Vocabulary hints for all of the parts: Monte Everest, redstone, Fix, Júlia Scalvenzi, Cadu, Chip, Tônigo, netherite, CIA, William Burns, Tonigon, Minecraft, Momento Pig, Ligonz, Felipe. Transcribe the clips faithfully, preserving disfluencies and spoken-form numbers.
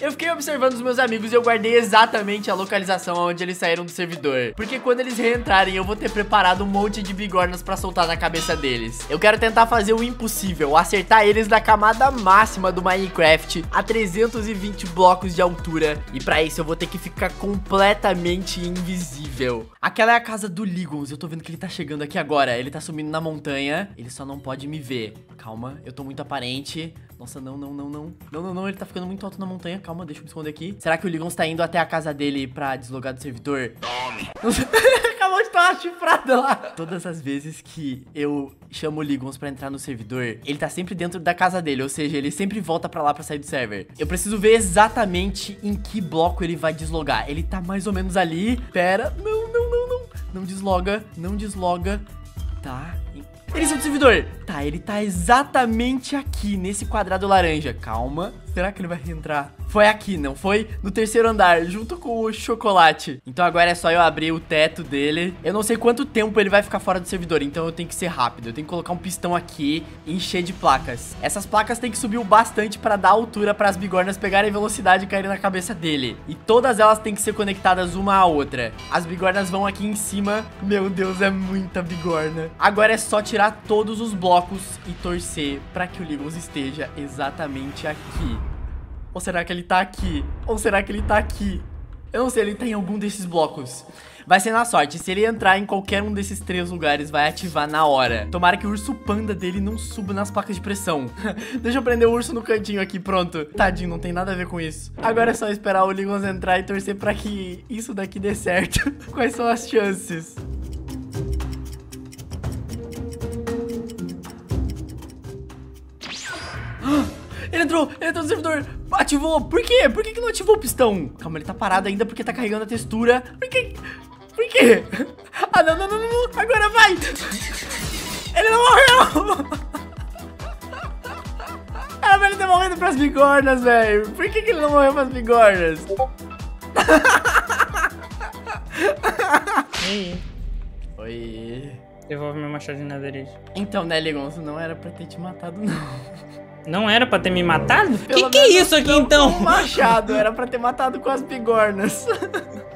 Eu fiquei observando os meus amigos e eu guardei exatamente a localização onde eles saíram do servidor, porque quando eles reentrarem eu vou ter preparado um monte de bigornas pra soltar na cabeça deles. Eu quero tentar fazer o impossível, acertar eles na camada máxima do Minecraft, a trezentos e vinte blocos de altura. E pra isso eu vou ter que ficar completamente invisível. Aquela é a casa do Ligonz, eu tô vendo que ele tá chegando aqui agora. Ele tá sumindo na montanha, ele só não pode me ver. Calma, eu tô muito aparente. Nossa, não, não, não, não. Não, não, não, ele tá ficando muito alto na montanha. Calma, deixa eu me esconder aqui. Será que o Ligonz tá indo até a casa dele pra deslogar do servidor? Tome! Acabou de tomar uma chifrada lá. Todas as vezes que eu chamo o Ligonz pra entrar no servidor, ele tá sempre dentro da casa dele, ou seja, ele sempre volta pra lá pra sair do server. Eu preciso ver exatamente em que bloco ele vai deslogar. Ele tá mais ou menos ali. Pera, não, não, não, não. Não desloga, não desloga. Tá, ele é o servidor. Tá, ele tá exatamente aqui, nesse quadrado laranja. Calma, será que ele vai entrar? Foi aqui, não foi? No terceiro andar, junto com o chocolate. Então agora é só eu abrir o teto dele. Eu não sei quanto tempo ele vai ficar fora do servidor, então eu tenho que ser rápido. Eu tenho que colocar um pistão aqui e encher de placas. Essas placas tem que subir o bastante pra dar altura pras bigornas pegarem velocidade e caírem na cabeça dele. E todas elas tem que ser conectadas uma à outra. As bigornas vão aqui em cima. Meu Deus, é muita bigorna. Agora é só tirar todos os blocos e torcer pra que o Ligonz esteja exatamente aqui. Ou será que ele tá aqui? Ou será que ele tá aqui? Eu não sei, ele tá em algum desses blocos. Vai ser na sorte, se ele entrar em qualquer um desses três lugares, vai ativar na hora. Tomara que o urso panda dele não suba nas placas de pressão. Deixa eu prender o urso no cantinho aqui, pronto. Tadinho, não tem nada a ver com isso. Agora é só esperar o Ligonz entrar e torcer pra que isso daqui dê certo. Quais são as chances? Ele entrou, ele entrou no servidor. Ativou, por quê? Por que que não ativou o pistão? Calma, ele tá parado ainda porque tá carregando a textura. Por quê? Por quê? Ah, não, não, não, não, agora vai. Ele não morreu. Era pra ele ter morrido pras bigornas, velho. Por que que ele não morreu pras bigornas? Oi. Oi. Devolve meu machado de netherite. Então, né, Ligonz, não era pra ter te matado, não. Não era pra ter me matado? Pelo que que é isso aqui, então? Com o machado, era pra ter matado com as bigornas.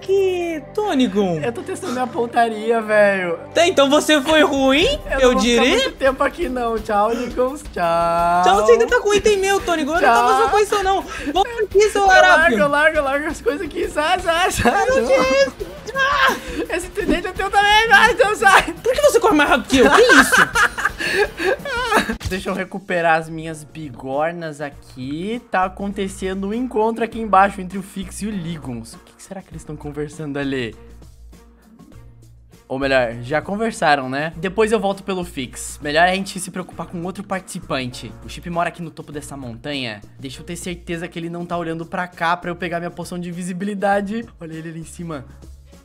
Que, Tônigo? Eu tô testando minha pontaria, velho. Tá, então você foi ruim, eu, eu diria? Eu não vou ficar muito tempo aqui, não. Tchau, Ligonz, tchau. Tchau, você ainda tá com item meu, Tônigo. Eu não tava só com isso, não. Volta aqui, seu larápio. Larga, larga, larga as coisas aqui. Sai, sai, sai. Eu não tinha ah, esse tridente é teu também, vai, então sai. Por que você corre mais rápido que eu? Que isso? Deixa eu recuperar as minhas bigornas aqui. Tá acontecendo um encontro aqui embaixo entre o Fix e o Ligonz. O que que será que eles estão conversando ali? Ou melhor, já conversaram, né? Depois eu volto pelo Fix. Melhor a gente se preocupar com outro participante. O Chip mora aqui no topo dessa montanha. Deixa eu ter certeza que ele não tá olhando pra cá pra eu pegar minha poção de visibilidade. Olha ele ali em cima.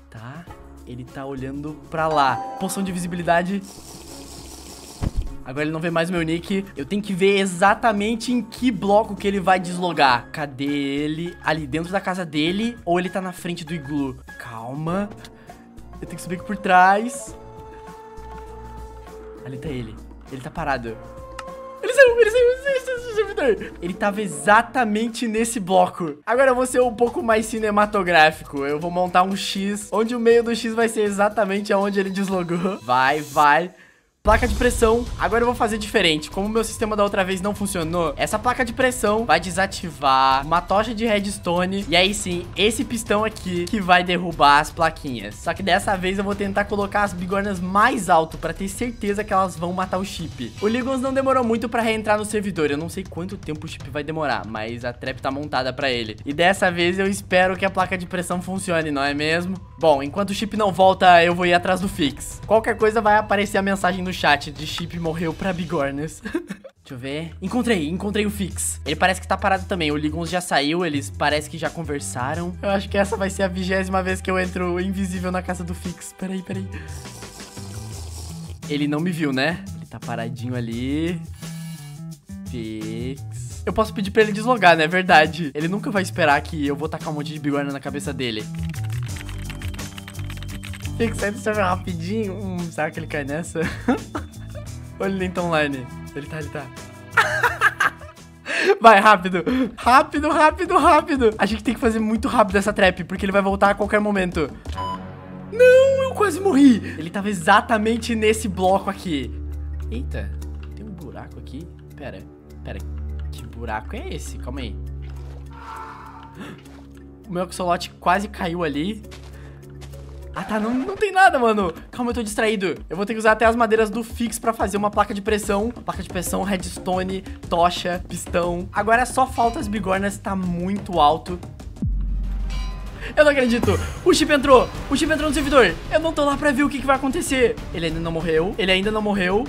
Tá, ele tá olhando pra lá. Poção de visibilidade. Agora ele não vê mais meu nick. Eu tenho que ver exatamente em que bloco que ele vai deslogar. Cadê ele? Ali dentro da casa dele? Ou ele tá na frente do iglu? Calma. Eu tenho que subir aqui por trás. Ali tá ele. Ele tá parado. Ele saiu, ele saiu, ele saiu do servidor. Ele tava exatamente nesse bloco. Agora eu vou ser um pouco mais cinematográfico. Eu vou montar um X, onde o meio do X vai ser exatamente aonde ele deslogou. Vai, vai. Placa de pressão, agora eu vou fazer diferente. Como o meu sistema da outra vez não funcionou, essa placa de pressão vai desativar uma tocha de redstone. E aí sim, esse pistão aqui que vai derrubar as plaquinhas. Só que dessa vez eu vou tentar colocar as bigornas mais alto pra ter certeza que elas vão matar o Chip. O Ligonz não demorou muito pra reentrar no servidor. Eu não sei quanto tempo o Chip vai demorar, mas a trap tá montada pra ele. E dessa vez eu espero que a placa de pressão funcione, não é mesmo? Bom, enquanto o Chip não volta, eu vou ir atrás do Fix. Qualquer coisa vai aparecer a mensagem no chat de Chip morreu pra bigornas. Deixa eu ver. Encontrei, encontrei o Fix. Ele parece que tá parado também. O Ligonz já saiu, eles parece que já conversaram. Eu acho que essa vai ser a vigésima vez que eu entro invisível na casa do Fix. Peraí, peraí. Ele não me viu, né? Ele tá paradinho ali. Fix. Eu posso pedir pra ele deslogar, né? É verdade. Ele nunca vai esperar que eu vou tacar um monte de bigorna na cabeça dele. Tem que sair do server rapidinho. Hum, será que ele cai nessa? Olha ele nem tá online. Ele tá, ele tá. Vai, rápido. Rápido, rápido, rápido. A gente tem que fazer muito rápido essa trap, porque ele vai voltar a qualquer momento. Não, eu quase morri. Ele tava exatamente nesse bloco aqui. Eita, tem um buraco aqui. Pera, pera. Que buraco é esse? Calma aí. O meu axolote quase caiu ali. Ah, tá, não, não tem nada, mano. Calma, eu tô distraído. Eu vou ter que usar até as madeiras do Fix pra fazer uma placa de pressão. Uma placa de pressão, redstone, tocha, pistão. Agora só falta as bigornas, tá muito alto. Eu não acredito. O Chip entrou. O Chip entrou no servidor. Eu não tô lá pra ver o que, que vai acontecer. Ele ainda não morreu. Ele ainda não morreu.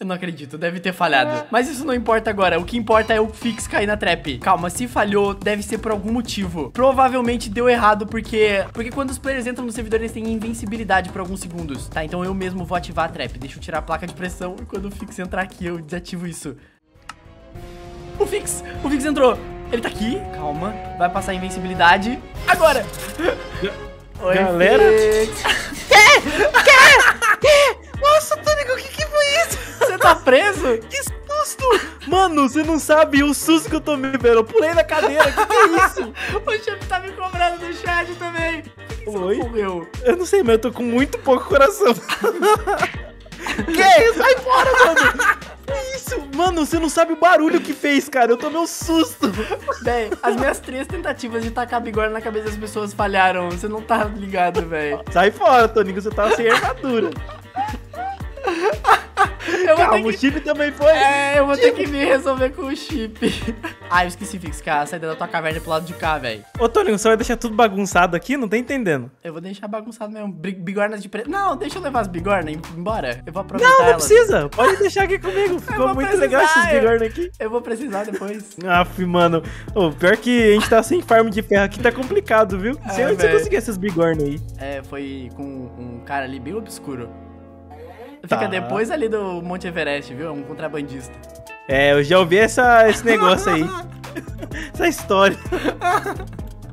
Eu não acredito, deve ter falhado. Mas isso não importa agora, o que importa é o Fix cair na trap. Calma, se falhou, deve ser por algum motivo. Provavelmente deu errado, porque... Porque quando os players entram no servidor, eles têm invencibilidade por alguns segundos. Tá, então eu mesmo vou ativar a trap. Deixa eu tirar a placa de pressão e quando o Fix entrar aqui, eu desativo isso. O Fix! O Fix entrou! Ele tá aqui, calma. Vai passar a invencibilidade. Agora! Oi, galera! Nossa, Tônigo, o que que foi isso? Você tá preso? Que susto! Mano, você não sabe o susto que eu tomei, velho. Eu pulei na cadeira, que que é isso? O chefe tá me cobrando do chat também. Por que você morreu? Eu não sei, mas eu tô com muito pouco coração. Que é isso? Sai fora, mano! Que isso? Mano, você não sabe o barulho que fez, cara. Eu tomei um susto. Véi, as minhas três tentativas de tacar bigorna na cabeça das pessoas falharam. Você não tá ligado, velho. Sai fora, Tônigo, você tá sem armadura. Eu Calma, que... o Chip também foi. É, eu vou Chip. ter que me resolver com o Chip. Ah, eu esqueci, Fix, cara. Sai da tua caverna pro lado de cá, velho. Ô, Tônigo, você vai deixar tudo bagunçado aqui? Não tá entendendo. Eu vou deixar bagunçado mesmo. Bigornas de preto. Não, deixa eu levar as bigornas embora. Eu vou aproveitar Não, não elas. precisa. Pode deixar aqui comigo. Ficou muito precisar. legal essas bigornas aqui. Eu vou precisar depois. Aff, mano. Oh, pior que a gente tá sem farm de ferro aqui, tá complicado, viu? É, sei onde você conseguiu essas bigornas aí. É, foi com um cara ali bem obscuro. Fica tá. depois ali do Monte Everest, viu? É um contrabandista. É, eu já ouvi essa, esse negócio aí. Essa história.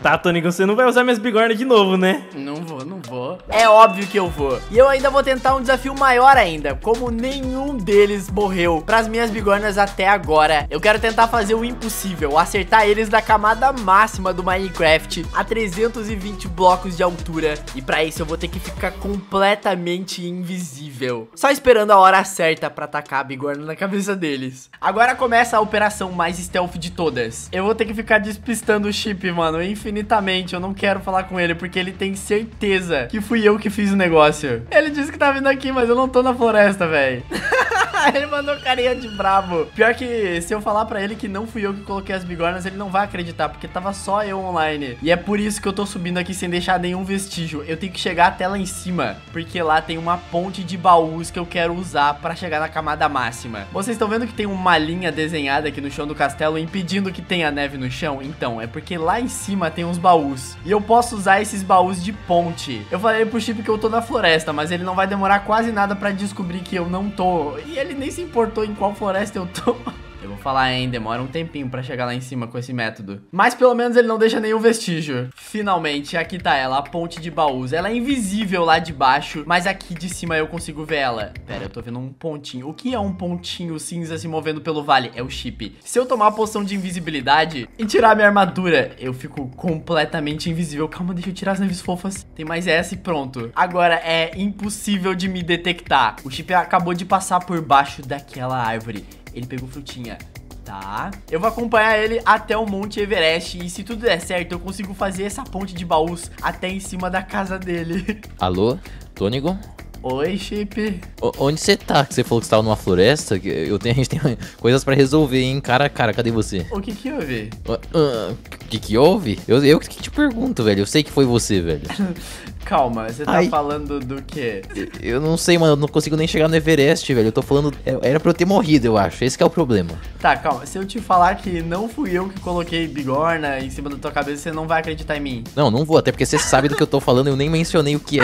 Tá, Tônigo, você não vai usar minhas bigornas de novo, né? Não vou, não vou. É óbvio que eu vou. E eu ainda vou tentar um desafio maior ainda. Como nenhum deles morreu pras minhas bigornas até agora, eu quero tentar fazer o impossível. Acertar eles da camada máxima do Minecraft, a trezentos e vinte blocos de altura. E pra isso eu vou ter que ficar completamente invisível. Só esperando a hora certa pra atacar a bigorna na cabeça deles. Agora começa a operação mais stealth de todas. Eu vou ter que ficar despistando o Chip, mano, enfim. Infinitamente, eu não quero falar com ele, porque ele tem certeza que fui eu que fiz o negócio. Ele disse que tá vindo aqui, mas eu não tô na floresta, velho. Ele mandou carinha de brabo. Pior que se eu falar pra ele que não fui eu que coloquei as bigornas, ele não vai acreditar, porque tava só eu online. E é por isso que eu tô subindo aqui sem deixar nenhum vestígio. Eu tenho que chegar até lá em cima, porque lá tem uma ponte de baús que eu quero usar pra chegar na camada máxima. Vocês estão vendo que tem uma linha desenhada aqui no chão do castelo, impedindo que tenha neve no chão? Então, é porque lá em cima tem uns baús, e eu posso usar esses baús de ponte. Eu falei pro Chip que eu tô na floresta, mas ele não vai demorar quase nada pra descobrir que eu não tô. E ele nem se importou em qual floresta eu tô. Eu vou falar, hein, demora um tempinho pra chegar lá em cima com esse método. Mas pelo menos ele não deixa nenhum vestígio. Finalmente, aqui tá ela, a ponte de baús. Ela é invisível lá de baixo, mas aqui de cima eu consigo ver ela. Pera, eu tô vendo um pontinho. O que é um pontinho cinza se movendo pelo vale? É o Chip. Se eu tomar a poção de invisibilidade e tirar minha armadura, eu fico completamente invisível. Calma, deixa eu tirar as neves fofas. Tem mais essa e pronto. Agora é impossível de me detectar. O Chip acabou de passar por baixo daquela árvore. Ele pegou frutinha. Tá. Eu vou acompanhar ele até o Monte Everest. E se tudo der certo, eu consigo fazer essa ponte de baús até em cima da casa dele. Alô, Tônigo? Oi, Chip. O, onde você tá? Que você falou que você tava numa floresta? Que eu tenho, a gente tem coisas pra resolver, hein? Cara, cara, cadê você? O que que houve? O uh, uh, que que houve? Eu, eu que te pergunto, velho. Eu sei que foi você, velho. Calma, você tá Ai. falando do quê? Eu, eu não sei, mano. Eu não consigo nem chegar no Everest, velho. Eu tô falando... Era pra eu ter morrido, eu acho. Esse que é o problema. Tá, calma. Se eu te falar que não fui eu que coloquei bigorna em cima da tua cabeça, você não vai acreditar em mim. Não, não vou. Até porque você sabe do que eu tô falando. Eu nem mencionei o que é.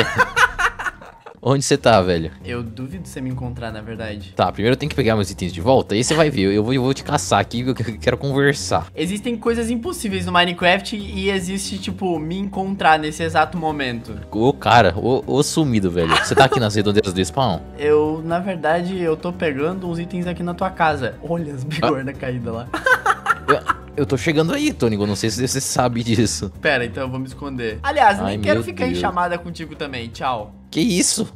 Onde você tá, velho? Eu duvido de você me encontrar, na verdade. Tá, primeiro eu tenho que pegar meus itens de volta. Aí você vai ver, eu vou, eu vou te caçar aqui, eu quero conversar. Existem coisas impossíveis no Minecraft e existe, tipo, me encontrar nesse exato momento. Ô, cara, ô, ô sumido, velho. Você tá aqui nas redondezas do spawn? Eu, na verdade, eu tô pegando uns itens aqui na tua casa. Olha as bigorna ah. caídas lá. Eu... Eu tô chegando aí, Tônigo, não sei se você sabe disso. Pera, então eu vou me esconder. Aliás, Ai, nem quero ficar Deus. em chamada contigo também, tchau. Que isso?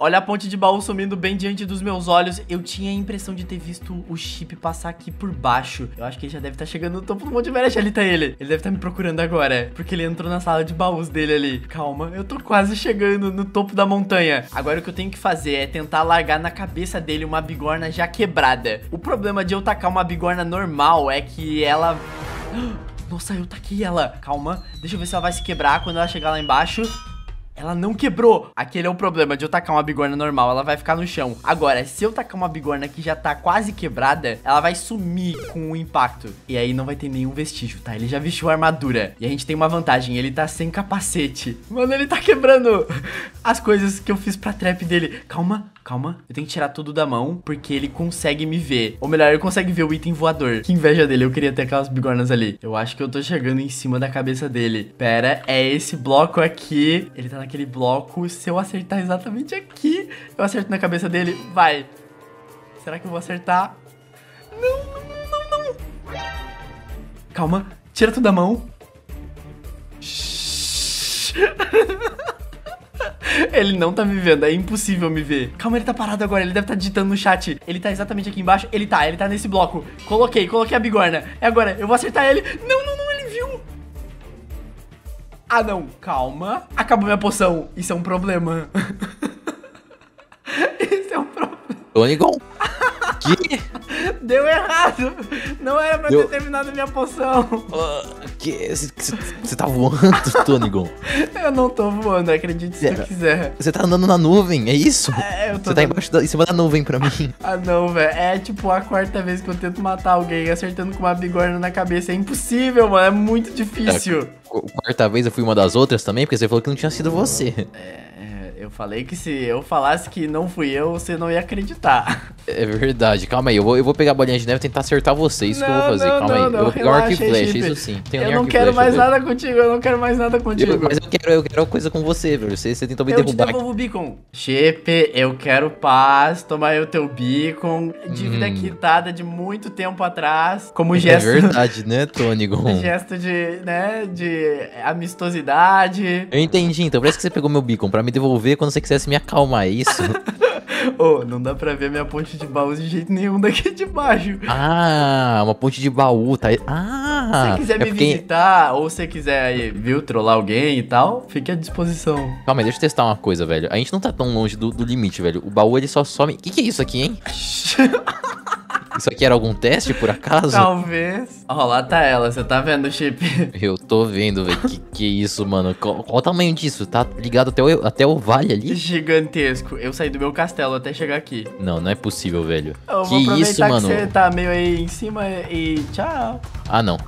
Olha a ponte de baú sumindo bem diante dos meus olhos. Eu tinha a impressão de ter visto o Chip passar aqui por baixo. Eu acho que ele já deve estar chegando no topo do Monte Everest. Ali tá ele. Ele deve estar me procurando agora, porque ele entrou na sala de baús dele ali. Calma, eu tô quase chegando no topo da montanha. Agora o que eu tenho que fazer é tentar largar na cabeça dele uma bigorna já quebrada. O problema de eu tacar uma bigorna normal é que ela... Nossa, eu taquei ela. Calma, deixa eu ver se ela vai se quebrar quando ela chegar lá embaixo. Ela não quebrou. Aquele é o problema de eu tacar uma bigorna normal. Ela vai ficar no chão. Agora, se eu tacar uma bigorna que já tá quase quebrada, ela vai sumir com o impacto. E aí não vai ter nenhum vestígio, tá? Ele já vestiu a armadura. E a gente tem uma vantagem. Ele tá sem capacete. Mano, ele tá quebrando as coisas que eu fiz pra trap dele. Calma, calma. Eu tenho que tirar tudo da mão, porque ele consegue me ver. Ou melhor, ele consegue ver o item voador. Que inveja dele. Eu queria ter aquelas bigornas ali. Eu acho que eu tô chegando em cima da cabeça dele. Pera, é esse bloco aqui. Ele tá na aquele bloco, se eu acertar exatamente aqui, eu acerto na cabeça dele, vai. Será que eu vou acertar? Não, não, não, não. Calma, tira tudo da mão. Ele não tá me vendo, é impossível me ver. Calma, ele tá parado agora, ele deve estar digitando no chat. Ele tá exatamente aqui embaixo, ele tá, ele tá nesse bloco. Coloquei, coloquei a bigorna. É agora, eu vou acertar ele. Não, não, não, ele viu. Ah, não, calma. Acabou minha poção. Isso é um problema. Isso é um problema. Tonigon? Que? Deu errado. Não era pra Deu... ter terminado minha poção. Uh, que? Você tá voando, Tonigon? Eu não tô voando, acredite se você quiser. Você tá andando na nuvem, é isso? É, eu tô. Você tá embaixo da, em cima da nuvem pra mim. Ah, não, velho. É tipo a quarta vez que eu tento matar alguém acertando com uma bigorna na cabeça. É impossível, mano. É muito difícil. É. Quarta vez eu fui uma das outras também, porque você falou que não tinha sido você. É, eu falei que se eu falasse que não fui eu, você não ia acreditar. É verdade, calma aí, eu vou, eu vou pegar a bolinha de neve e tentar acertar você, isso não, que eu vou fazer, não, calma não, aí. Não, eu vou pegar o arco e flecha, isso sim. Tenho eu não quero mais eu... nada contigo, eu não quero mais nada contigo. Eu, mas eu quero, eu quero coisa com você, velho, você, você tentou me eu derrubar. Eu te devolvo o beacon. Chip, eu quero paz, toma aí o teu beacon, dívida hum. quitada de muito tempo atrás, como gesto... É verdade, né, Tônigo? Gesto de, né, de amistosidade. Eu entendi, então parece que você pegou meu beacon pra me devolver quando você quisesse me acalmar, é isso? Oh, não dá pra ver minha ponte de baú de jeito nenhum daqui de baixo. Ah, uma ponte de baú, tá? Ah! Se você quiser é me porque... visitar, ou se quiser aí, viu, trollar alguém e tal, fique à disposição. Calma aí, deixa eu testar uma coisa, velho. A gente não tá tão longe do, do limite, velho. O baú, ele só some... Que que é isso aqui, hein? Isso aqui era algum teste, por acaso? Talvez. Ó, lá tá ela. Você tá vendo, Chip? Eu tô vendo, velho. Que que isso, mano? Qual, qual o tamanho disso? Tá ligado até o, até o vale ali? Gigantesco. Eu saí do meu castelo até chegar aqui. Não, não é possível, velho. Eu que vou isso, mano? Que você tá meio aí em cima e tchau. Ah, não.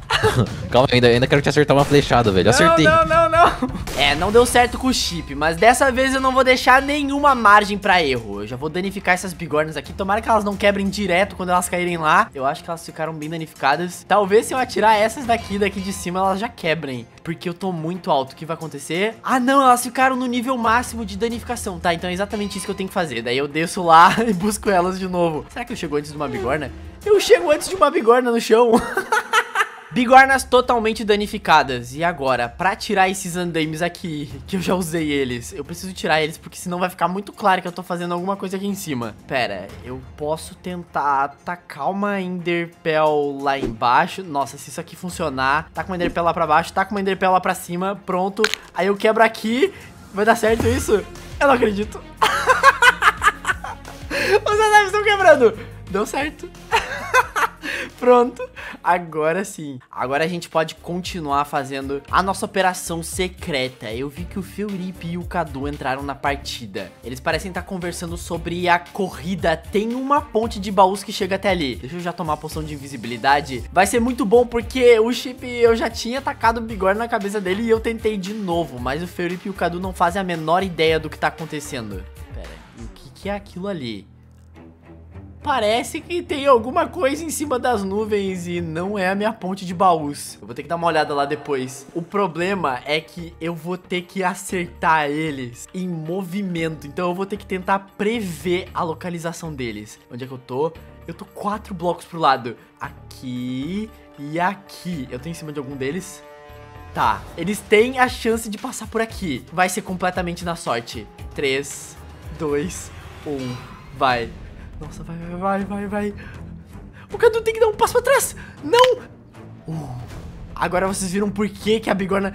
Calma, eu ainda, ainda quero te acertar uma flechada, velho. Acertei. Não, não, não, não. É, não deu certo com o Chip, mas dessa vez eu não vou deixar nenhuma margem pra erro. Eu já vou danificar essas bigornas aqui. Tomara que elas não quebrem direto quando elas caírem lá. Eu acho que elas ficaram bem danificadas. Talvez se eu atirar essas daqui, daqui de cima, elas já quebrem. Porque eu tô muito alto. O que vai acontecer? Ah, não. Elas ficaram no nível máximo de danificação. Tá, então é exatamente isso que eu tenho que fazer. Daí eu desço lá e busco elas de novo. Será que eu chego antes de uma bigorna? Eu chego antes de uma bigorna no chão. Bigornas totalmente danificadas. E agora, pra tirar esses andaimes aqui, que eu já usei eles, eu preciso tirar eles, porque senão vai ficar muito claro que eu tô fazendo alguma coisa aqui em cima. Pera, eu posso tentar atacar uma enderpell lá embaixo. Nossa, se isso aqui funcionar, tá com uma enderpell lá pra baixo, tá com uma enderpell lá pra cima, pronto. Aí eu quebro aqui. Vai dar certo isso? Eu não acredito. Os andaimes estão quebrando. Deu certo. Pronto, agora sim. Agora a gente pode continuar fazendo a nossa operação secreta. Eu vi que o Felipe e o Cadu entraram na partida. Eles parecem estar conversando sobre a corrida. Tem uma ponte de baús que chega até ali. Deixa eu já tomar a poção de invisibilidade. Vai ser muito bom porque o Chip, eu já tinha tacado o bigorna na cabeça dele e eu tentei de novo. Mas o Felipe e o Cadu não fazem a menor ideia do que tá acontecendo. Pera, o que, que é aquilo ali? Parece que tem alguma coisa em cima das nuvens e não é a minha ponte de baús. Eu vou ter que dar uma olhada lá depois. O problema é que eu vou ter que acertar eles em movimento. Então eu vou ter que tentar prever a localização deles. Onde é que eu tô? Eu tô quatro blocos pro lado. Aqui e aqui. Eu tô em cima de algum deles? Tá. Eles têm a chance de passar por aqui. Vai ser completamente na sorte. três, dois, um. Vai. Nossa, vai, vai, vai, vai. O Cadu tem que dar um passo pra trás. Não! Uh, agora vocês viram por que que a bigorna...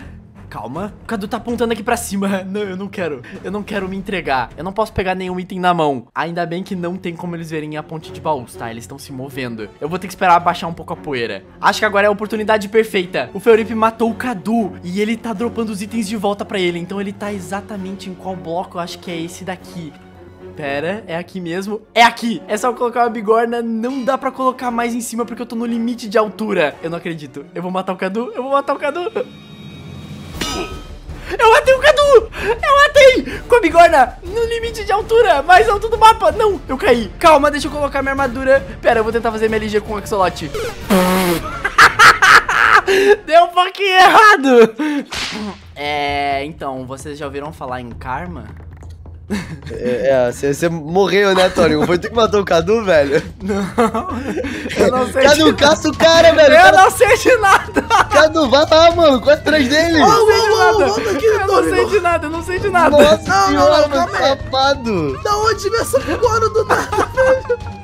Calma. O Cadu tá apontando aqui pra cima. Não, eu não quero. Eu não quero me entregar. Eu não posso pegar nenhum item na mão. Ainda bem que não tem como eles verem a ponte de baús, tá? Eles estão se movendo. Eu vou ter que esperar abaixar um pouco a poeira. Acho que agora é a oportunidade perfeita. O Felipe matou o Cadu e ele tá dropando os itens de volta pra ele. Então ele tá exatamente em qual bloco? Eu acho que é esse daqui. Pera, é aqui mesmo? É aqui! É só colocar uma bigorna, não dá pra colocar mais em cima porque eu tô no limite de altura. Eu não acredito. Eu vou matar o Cadu, eu vou matar o Cadu. Eu matei o Cadu! Eu matei! Com a bigorna no limite de altura, mais alto do mapa. Não, eu caí. Calma, deixa eu colocar minha armadura. Pera, eu vou tentar fazer minha L G com o axolote. Deu um pouquinho errado. É, então, vocês já ouviram falar em karma? É, você é, morreu, né, Tônigo? Foi tu que matou o Cadu, velho? Não, eu não sei. Cadu, de... caça o cara, velho. Eu cara... não sei de nada. Cadu, vai lá, mano, corre atrás dele. Eu não sei de nada. Eu não sei de nada, eu não sei de nada. Nossa, não, senhora, não, não, mano, safado. Da onde veio essa bigorna do nada, velho?